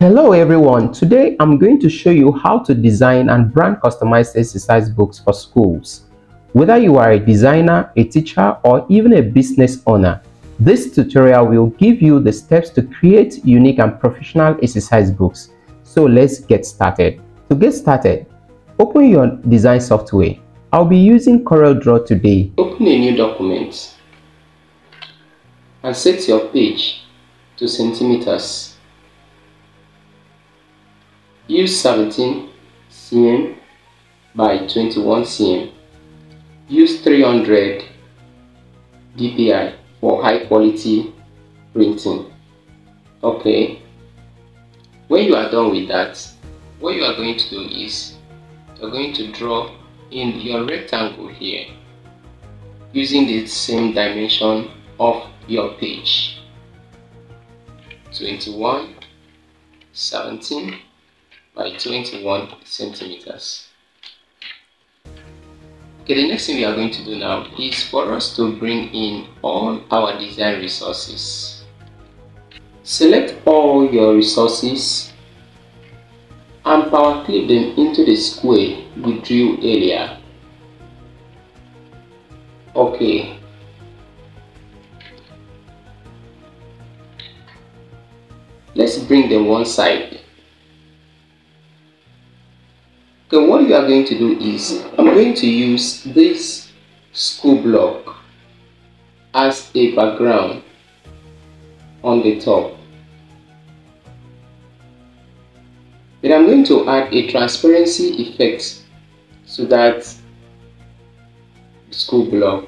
Hello everyone, today I'm going to show you how to design and brand customized exercise books for schools. Whether you are a designer, a teacher, or even a business owner, this tutorial will give you the steps to create unique and professional exercise books. So let's get started. To get started, open your design software. I'll be using CorelDRAW today. Open a new document and set your page to centimeters. Use 17 cm by 21 cm. Use 300 dpi for high quality printing. Okay. When you are done with that, what you are going to do is you're going to draw in your rectangle here using the same dimension of your page. 21, 17. By 21 centimeters. Okay, the next thing we are going to do now is for us to bring in all our design resources. Select all your resources and power clip them into the square we drew earlier. Okay. Let's bring them one side. Okay, what you are going to do is, I'm going to use this school block as a background on the top. Then I'm going to add a transparency effect to that school block.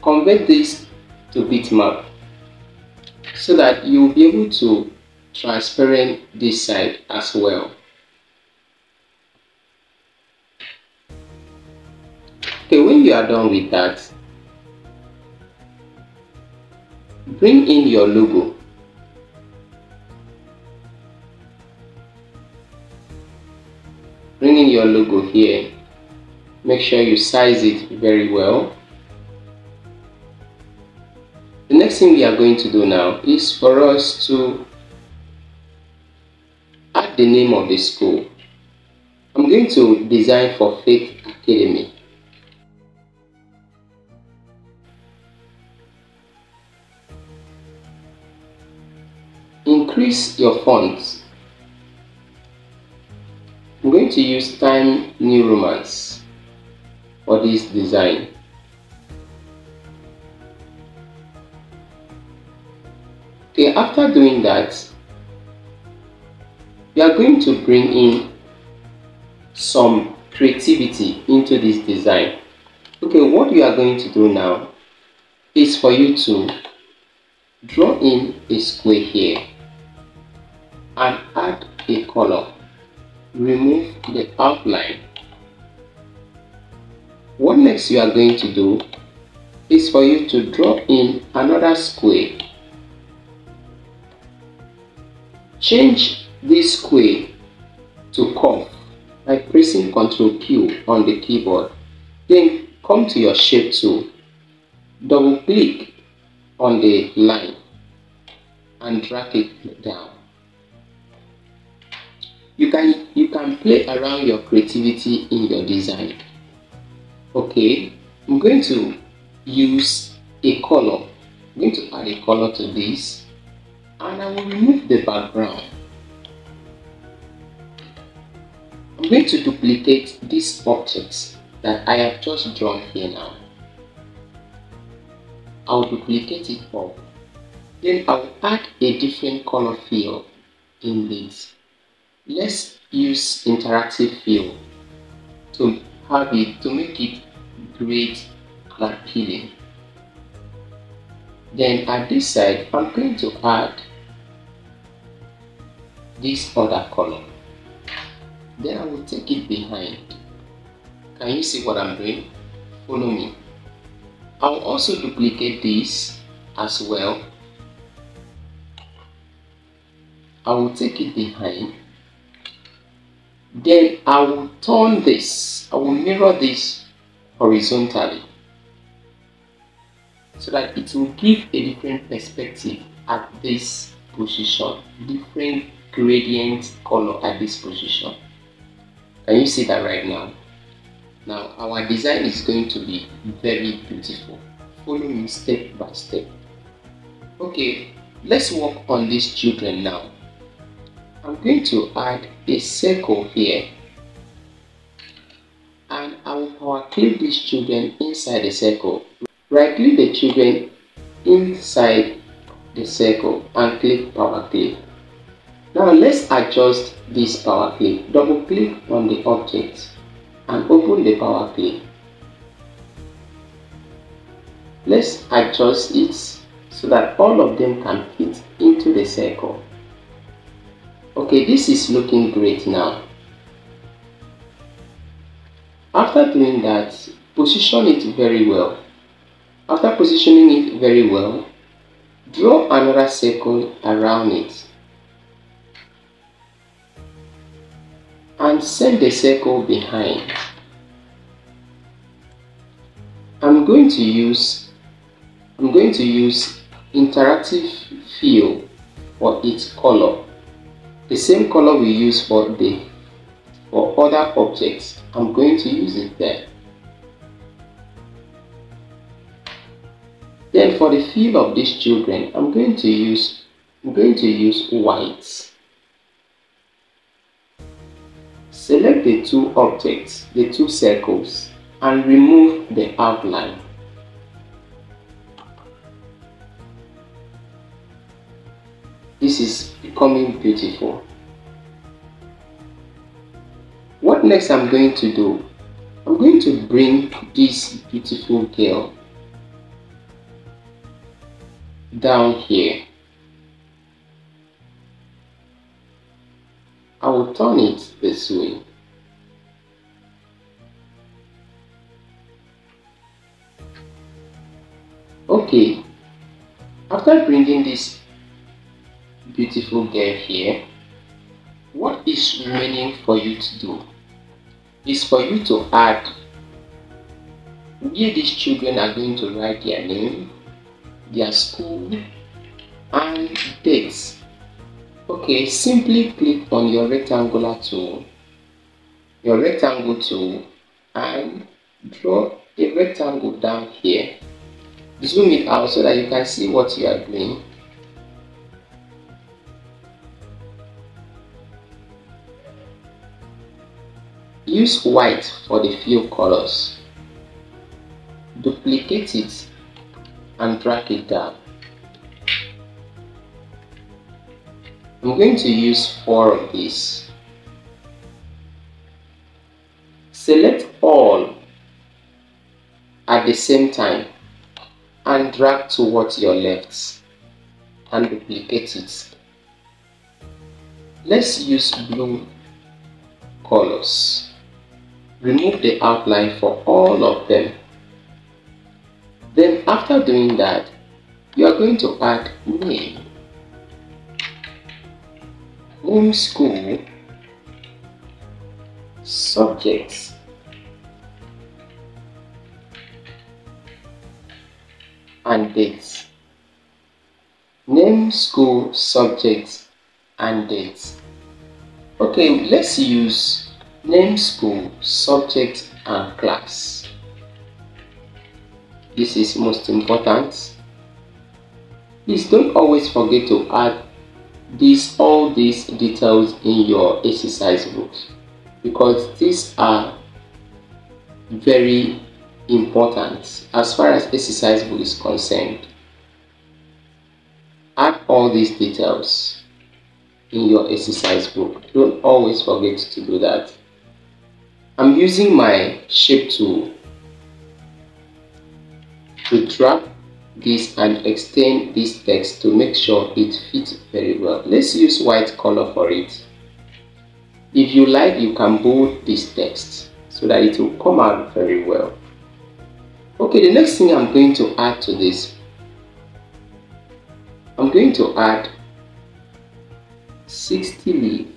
Convert this to bitmap, so that you will be able to transparent this side as well. Okay, when you are done with that, bring in your logo. Bring in your logo here. Make sure you size it very well. The next thing we are going to do now is for us to add the name of the school. I'm going to design for Faith Academy. Increase your font. I'm going to use Times New Romans for this design. Okay, after doing that, we are going to bring in some creativity into this design. Okay, what you are going to do now is for you to draw in a square here and add a color. Remove the outline. What next you are going to do is for you to draw in another square. Change this square to curve by pressing Ctrl Q on the keyboard. Then come to your shape tool, double click on the line and drag it down. You can play around your creativity in your design. Okay, I'm going to use a color. I'm going to add a color to this. And I will remove the background. I'm going to duplicate these objects that I have just drawn here now. I will duplicate it all. Then I will add a different color fill in this. Let's use interactive fill to make it great and appealing. Then at this side, I'm going to add this other color. Then I will take it behind. Can you see what I'm doing? Follow me. I'll also duplicate this as well. I will take it behind. Then I will turn this. I will mirror this horizontally. so that it will give a different perspective at this position, different gradient color at this position. Can you see that right now? Now our design is going to be very beautiful. Follow me step by step. Okay, let's work on these children now. I'm going to add a circle here, and I will power clip these children inside the circle. Right click the children inside the circle and click power clip. Now let's adjust this power clip. Double click on the object and open the power clip. Let's adjust it so that all of them can fit into the circle. Okay, this is looking great now. After doing that, position it very well. After positioning it very well, draw another circle around it and send the circle behind. I'm going to use interactive fill for its color, the same color we use for other objects. I'm going to use it there. Then for the feel of these children, I'm going to use white. Select the two objects, the two circles, and remove the outline. This is becoming beautiful. What next I'm going to do? I'm going to bring this beautiful girl down here. I will turn it this way. Okay, after bringing this beautiful girl here, what is remaining for you to do is for you to add where these children are going to write their name, their school, and dates. Okay, simply click on your rectangular tool, your rectangle tool, and draw a rectangle down here. Zoom it out so that you can see what you are doing. Use white for the fill colors. Duplicate it and drag it down. I'm going to use 4 of these. Select all at the same time and drag towards your left and duplicate it. Let's use blue colors. Remove the outline for all of them. Then after doing that, you are going to add name, home school, subjects, and dates. Name, school, subjects, and dates. Okay, let's use name, school, subject, and class. This is most important. Please don't always forget to add all these details in your exercise books, because these are very important as far as exercise book is concerned. Add all these details in your exercise book. Don't always forget to do that. I'm using my shape tool to drag this and extend this text to make sure it fits very well. Let's use white color for it. If you like, you can bold this text so that it will come out very well. Okay, the next thing I'm going to add to this, I'm going to add 60 leaf.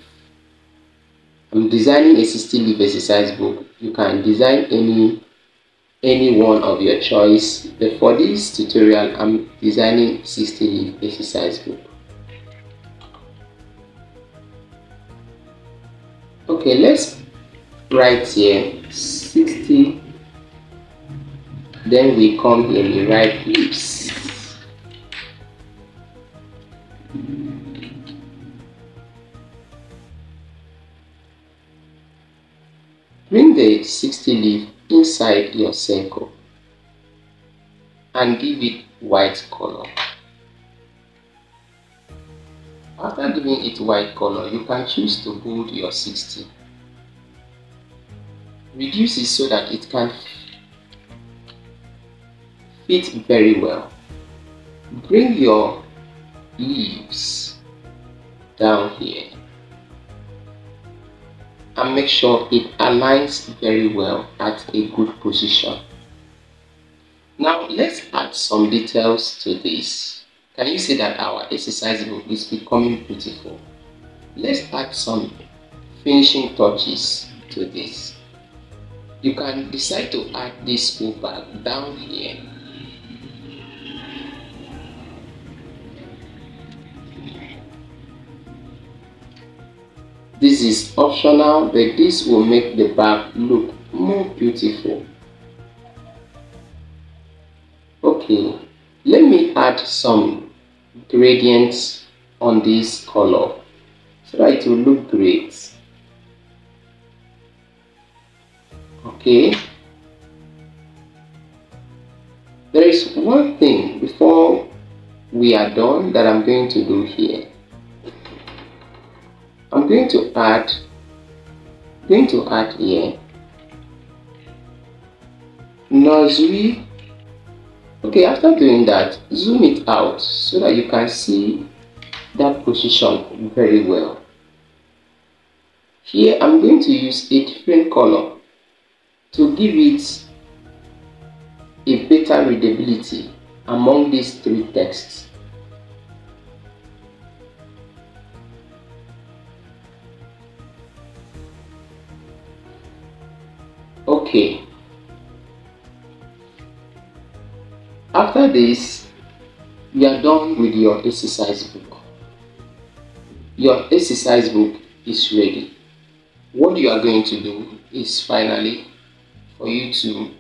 I'm designing a 60 leaf exercise book. You can design any any one of your choice. But for this tutorial, I'm designing 60-leaf exercise book. Okay, let's write here 60, then we come here, we write leaves. Bring the 60-leaf inside your circle and give it white color. After giving it white color, you can choose to bold your 60. Reduce it so that it can fit very well. Bring your leaves down here and make sure it aligns very well at a good position. Now let's add some details to this. Can you see that our exercise book is becoming beautiful? Let's add some finishing touches to this. You can decide to add this school bag down here. This is optional, but this will make the bag look more beautiful. Okay, let me add some gradients on this color so that it will look great. Okay, there is one thing before we are done that I'm going to do here. I'm going to add here nursery. Okay, after doing that, zoom it out so that you can see that position very well. Here I'm going to use a different color to give it a better readability among these three texts. Okay. After this, you are done with your exercise book. Your exercise book is ready. What you are going to do is finally for you to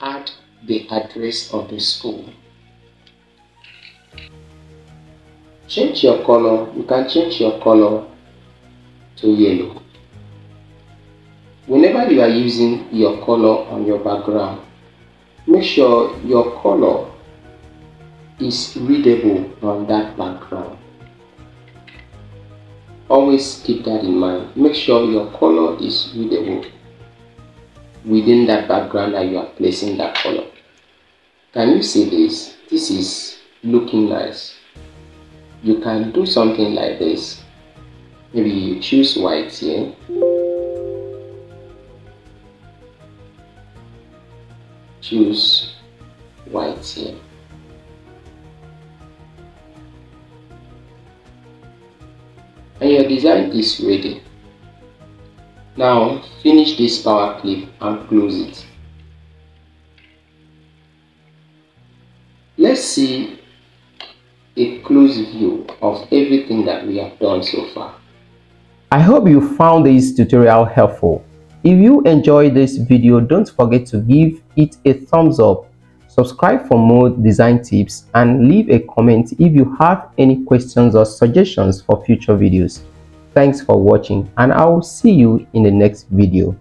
add the address of the school. Change your color. You can change your color to yellow. Whenever you are using your color on your background, make sure your color is readable on that background. Always keep that in mind. Make sure your color is readable within that background that you are placing that color. Can you see this? This is looking nice. You can do something like this. Maybe you choose white here. Choose white here. And your design is ready. Now finish this power clip and close it. Let's see a close view of everything that we have done so far. I hope you found this tutorial helpful. If you enjoyed this video, don't forget to give it a thumbs up, subscribe for more design tips, and leave a comment if you have any questions or suggestions for future videos. Thanks for watching, and I will see you in the next video.